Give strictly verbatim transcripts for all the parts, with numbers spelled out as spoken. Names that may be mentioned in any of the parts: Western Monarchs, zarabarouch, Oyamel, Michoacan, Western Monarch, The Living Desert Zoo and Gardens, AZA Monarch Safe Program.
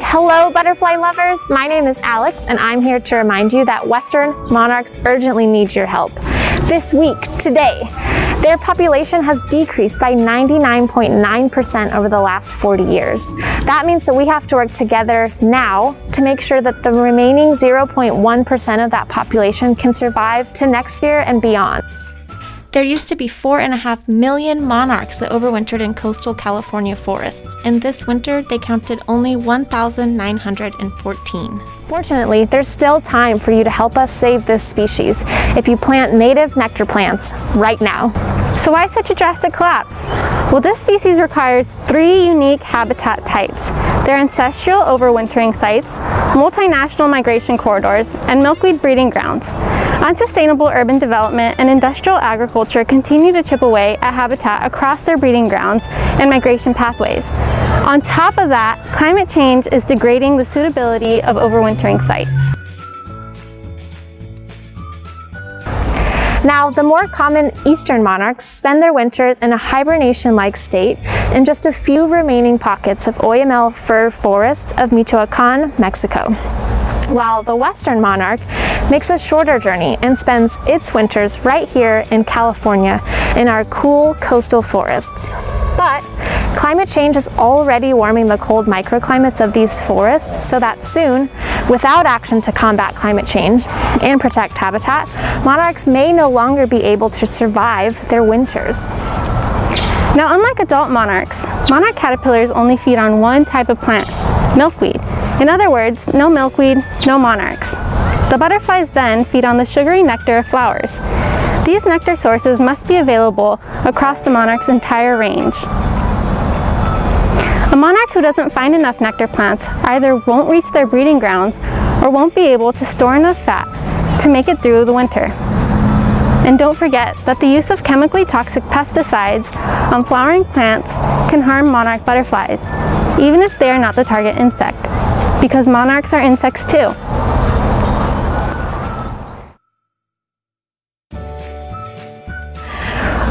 Hello butterfly lovers, my name is Alex and I'm here to remind you that Western monarchs urgently need your help. This week, today, their population has decreased by ninety-nine point nine percent over the last forty years. That means that we have to work together now to make sure that the remaining zero point one percent of that population can survive to next year and beyond. There used to be four and a half million monarchs that overwintered in coastal California forests, and this winter they counted only one thousand nine hundred fourteen. Fortunately, there's still time for you to help us save this species if you plant native nectar plants right now. So why such a drastic collapse? Well, this species requires three unique habitat types: their ancestral overwintering sites, multinational migration corridors, and milkweed breeding grounds. Unsustainable urban development and industrial agriculture continue to chip away at habitat across their breeding grounds and migration pathways. On top of that, climate change is degrading the suitability of overwintering sites. Now, the more common eastern monarchs spend their winters in a hibernation-like state in just a few remaining pockets of Oyamel fir forests of Michoacan, Mexico, while the western monarch makes a shorter journey and spends its winters right here in California in our cool coastal forests. But climate change is already warming the cold microclimates of these forests so that soon, without action to combat climate change and protect habitat, monarchs may no longer be able to survive their winters. Now, unlike adult monarchs, monarch caterpillars only feed on one type of plant, milkweed. In other words, no milkweed, no monarchs. The butterflies then feed on the sugary nectar of flowers. These nectar sources must be available across the monarch's entire range. A monarch who doesn't find enough nectar plants either won't reach their breeding grounds or won't be able to store enough fat to make it through the winter. And don't forget that the use of chemically toxic pesticides on flowering plants can harm monarch butterflies, even if they are not the target insect, because monarchs are insects too.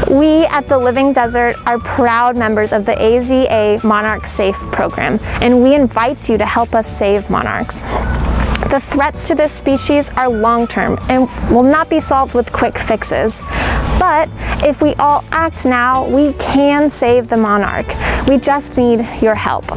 We at The Living Desert are proud members of the A Z A Monarch Safe Program, and we invite you to help us save monarchs. The threats to this species are long-term and will not be solved with quick fixes. But if we all act now, we can save the monarch. We just need your help.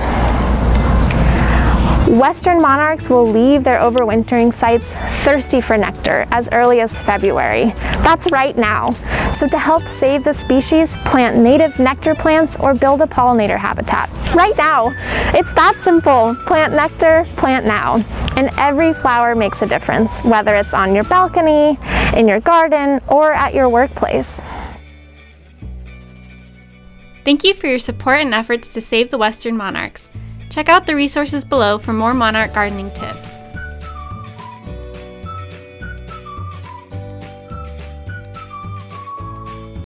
Western monarchs will leave their overwintering sites thirsty for nectar as early as February. That's right now. So to help save the species, plant native nectar plants or build a pollinator habitat. Right now. It's that simple. Plant nectar, plant now. And every flower makes a difference, whether it's on your balcony, in your garden, or at your workplace. Thank you for your support and efforts to save the Western monarchs. Check out the resources below for more monarch gardening tips.